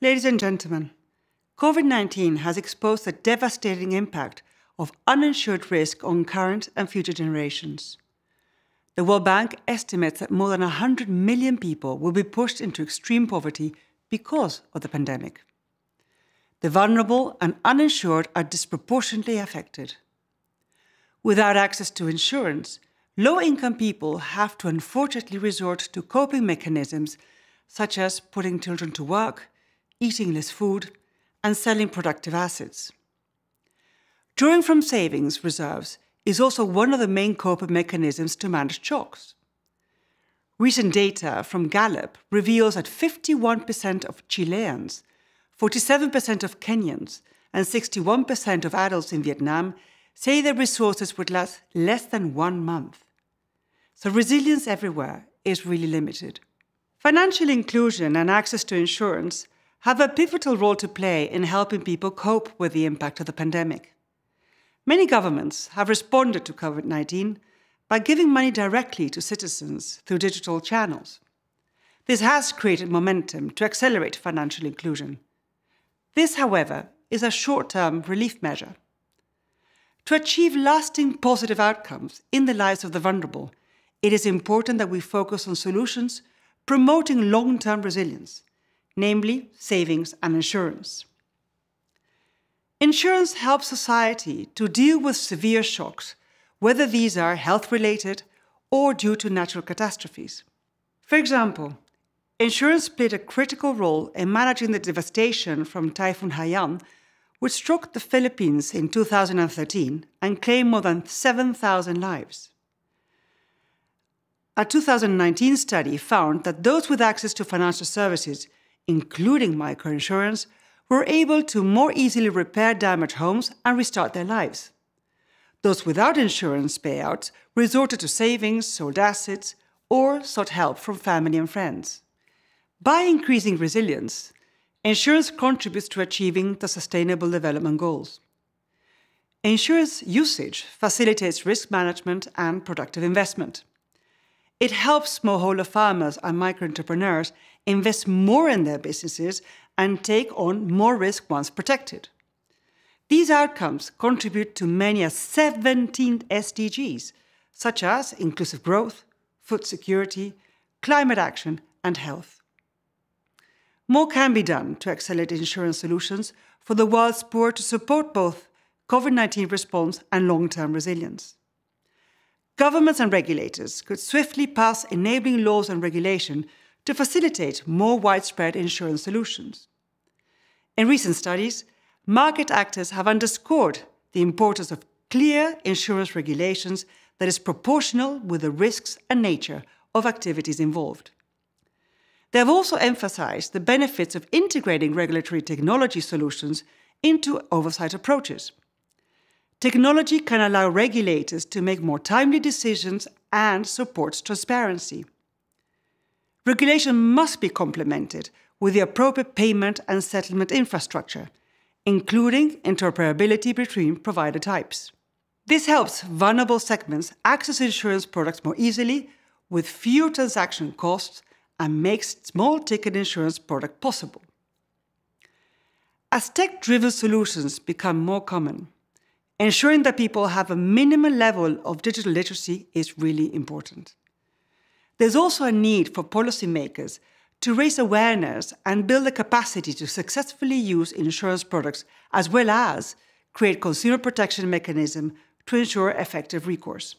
Ladies and gentlemen, COVID-19 has exposed the devastating impact of uninsured risk on current and future generations. The World Bank estimates that more than 100 million people will be pushed into extreme poverty because of the pandemic. The vulnerable and uninsured are disproportionately affected. Without access to insurance, low-income people have to unfortunately resort to coping mechanisms such as putting children to work, eating less food, and selling productive assets. Drawing from savings reserves is also one of the main coping mechanisms to manage shocks. Recent data from Gallup reveals that 51% of Chileans, 47% of Kenyans, and 61% of adults in Vietnam say their resources would last less than 1 month. So resilience everywhere is really limited. Financial inclusion and access to insurance have a pivotal role to play in helping people cope with the impact of the pandemic. Many governments have responded to COVID-19 by giving money directly to citizens through digital channels. This has created momentum to accelerate financial inclusion. This, however, is a short-term relief measure. To achieve lasting positive outcomes in the lives of the vulnerable, it is important that we focus on solutions promoting long-term resilience, namely savings and insurance. Insurance helps society to deal with severe shocks, whether these are health-related or due to natural catastrophes. For example, insurance played a critical role in managing the devastation from Typhoon Haiyan, which struck the Philippines in 2013 and claimed more than 7,000 lives. A 2019 study found that those with access to financial services, including microinsurance, were able to more easily repair damaged homes and restart their lives. Those without insurance payouts resorted to savings, sold assets, or sought help from family and friends. By increasing resilience, insurance contributes to achieving the Sustainable Development Goals. Insurance usage facilitates risk management and productive investment. It helps smallholder farmers and micro-entrepreneurs invest more in their businesses and take on more risk once protected. These outcomes contribute to many of 17 SDGs, such as inclusive growth, food security, climate action, and health. More can be done to accelerate insurance solutions for the world's poor to support both COVID-19 response and long-term resilience. Governments and regulators could swiftly pass enabling laws and regulation to facilitate more widespread insurance solutions. In recent studies, market actors have underscored the importance of clear insurance regulations that is proportional with the risks and nature of activities involved. They have also emphasized the benefits of integrating regulatory technology solutions into oversight approaches. Technology can allow regulators to make more timely decisions and supports transparency. Regulation must be complemented with the appropriate payment and settlement infrastructure, including interoperability between provider types. This helps vulnerable segments access insurance products more easily, with fewer transaction costs, and makes small-ticket insurance product possible. As tech-driven solutions become more common, ensuring that people have a minimal level of digital literacy is really important. There's also a need for policymakers to raise awareness and build the capacity to successfully use insurance products, as well as create consumer protection mechanisms to ensure effective recourse.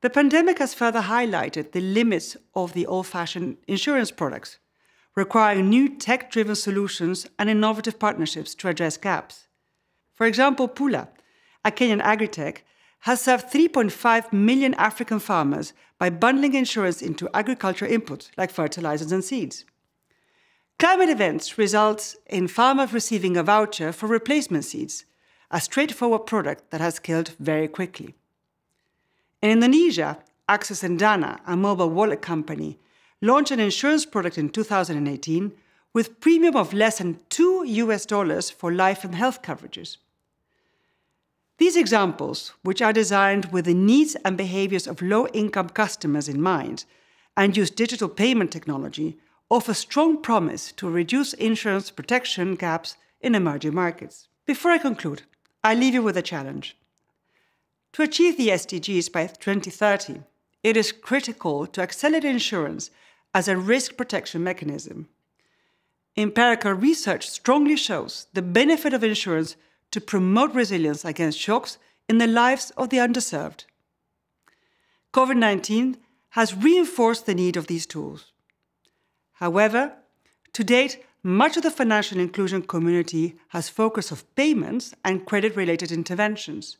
The pandemic has further highlighted the limits of the old-fashioned insurance products, requiring new tech-driven solutions and innovative partnerships to address gaps. For example, Pula, a Kenyan agritech, has served 3.5 million African farmers by bundling insurance into agricultural inputs like fertilizers and seeds. Climate events result in farmers receiving a voucher for replacement seeds, a straightforward product that has scaled very quickly. In Indonesia, Access & Dana, a mobile wallet company, launched an insurance product in 2018 with a premium of less than $2 for life and health coverages. These examples, which are designed with the needs and behaviors of low-income customers in mind and use digital payment technology, offer strong promise to reduce insurance protection gaps in emerging markets. Before I conclude, I leave you with a challenge. To achieve the SDGs by 2030, it is critical to accelerate insurance as a risk protection mechanism. Empirical research strongly shows the benefit of insurance to promote resilience against shocks in the lives of the underserved. COVID-19 has reinforced the need of these tools. However, to date, much of the financial inclusion community has focused on payments and credit-related interventions.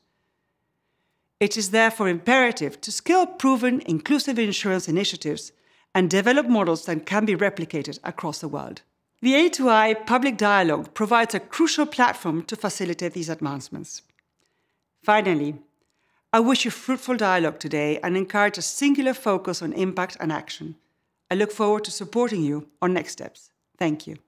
It is therefore imperative to scale proven inclusive insurance initiatives and develop models that can be replicated across the world. The A2ii public dialogue provides a crucial platform to facilitate these advancements. Finally, I wish you fruitful dialogue today and encourage a singular focus on impact and action. I look forward to supporting you on next steps. Thank you.